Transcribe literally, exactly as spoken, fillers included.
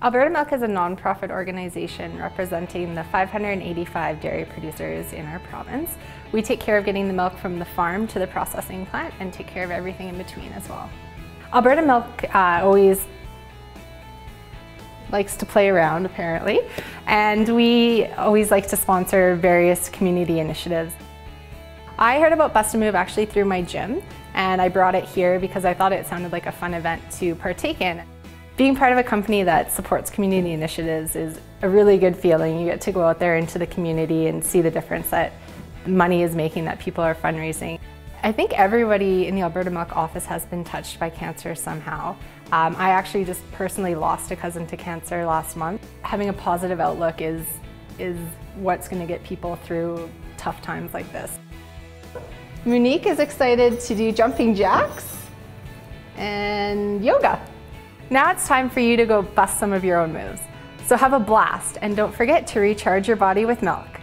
Alberta Milk is a non-profit organization representing the five hundred eighty-five dairy producers in our province. We take care of getting the milk from the farm to the processing plant and take care of everything in between as well. Alberta Milk uh, always likes to play around, apparently, and we always like to sponsor various community initiatives. I heard about Bust a Move actually through my gym, and I brought it here because I thought it sounded like a fun event to partake in. Being part of a company that supports community initiatives is a really good feeling. You get to go out there into the community and see the difference that money is making, that people are fundraising. I think everybody in the Alberta Milk office has been touched by cancer somehow. Um, I actually just personally lost a cousin to cancer last month. Having a positive outlook is, is what's going to get people through tough times like this. Monique is excited to do jumping jacks and yoga. Now it's time for you to go bust some of your own moves. So have a blast, and don't forget to recharge your body with milk.